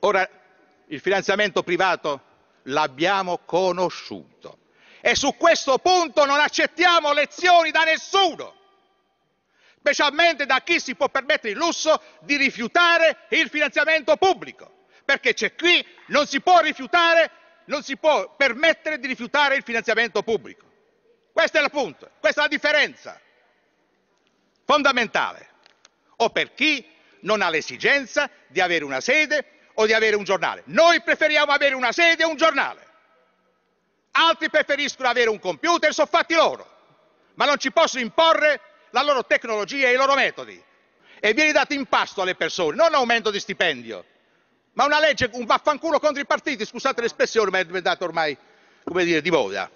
Ora il finanziamento privato l'abbiamo conosciuto e su questo punto non accettiamo lezioni da nessuno, specialmente da chi si può permettere il lusso di rifiutare il finanziamento pubblico, perché c'è chi non si può permettere di rifiutare il finanziamento pubblico. Questo è il punto, questa è la differenza fondamentale. O per chi non ha l'esigenza di avere una sede o di avere un giornale. Noi preferiamo avere una sede e un giornale. Altri preferiscono avere un computer, sono fatti loro, ma non ci possono imporre la loro tecnologia e i loro metodi. E viene dato in pasto alle persone, non aumento di stipendio, ma una legge, un vaffanculo contro i partiti, scusate l'espressione, ma è diventata ormai, come dire, di moda.